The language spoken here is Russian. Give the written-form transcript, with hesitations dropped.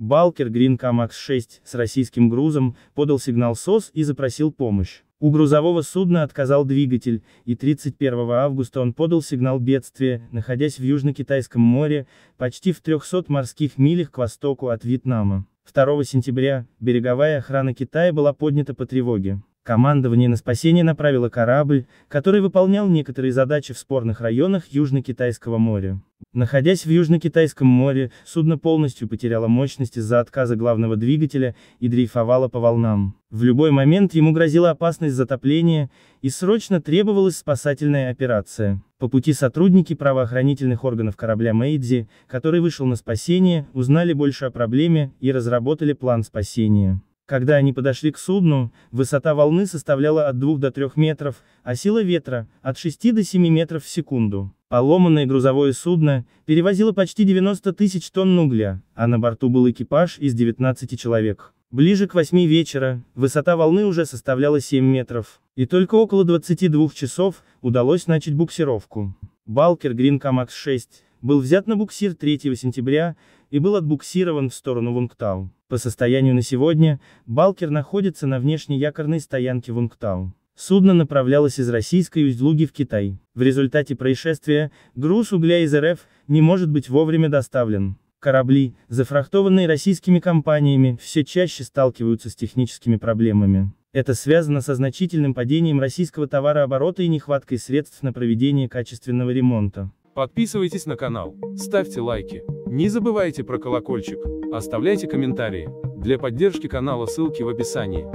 Балкер Green K-MAX 6 с российским грузом подал сигнал SOS и запросил помощь. У грузового судна отказал двигатель, и 31 августа он подал сигнал бедствия, находясь в Южно-Китайском море, почти в 300 морских милях к востоку от Вьетнама. 2 сентября береговая охрана Китая была поднята по тревоге. Командование на спасение направило корабль, который выполнял некоторые задачи в спорных районах Южно-Китайского моря. Находясь в Южно-Китайском море, судно полностью потеряло мощность из-за отказа главного двигателя и дрейфовало по волнам. В любой момент ему грозила опасность затопления, и срочно требовалась спасательная операция. По пути сотрудники правоохранительных органов корабля Мэйдзи, который вышел на спасение, узнали больше о проблеме и разработали план спасения. Когда они подошли к судну, высота волны составляла от 2 до 3 метров, а сила ветра – от 6 до 7 метров в секунду. Поломанное грузовое судно перевозило почти 90 тысяч тонн угля, а на борту был экипаж из 19 человек. Ближе к 8 вечера высота волны уже составляла 7 метров, и только около 22 часов удалось начать буксировку. Балкер Green K-MAX 6 был взят на буксир 3 сентября и был отбуксирован в сторону Вунгтау. По состоянию на сегодня, Балкер находится на внешней якорной стоянке Вунгтау. Судно направлялось из российской Усть-Луги в Китай. В результате происшествия, груз угля из РФ не может быть вовремя доставлен. Корабли, зафрахтованные российскими компаниями, все чаще сталкиваются с техническими проблемами. Это связано со значительным падением российского товарооборота и нехваткой средств на проведение качественного ремонта. Подписывайтесь на канал, ставьте лайки, не забывайте про колокольчик, оставляйте комментарии. Для поддержки канала ссылки в описании.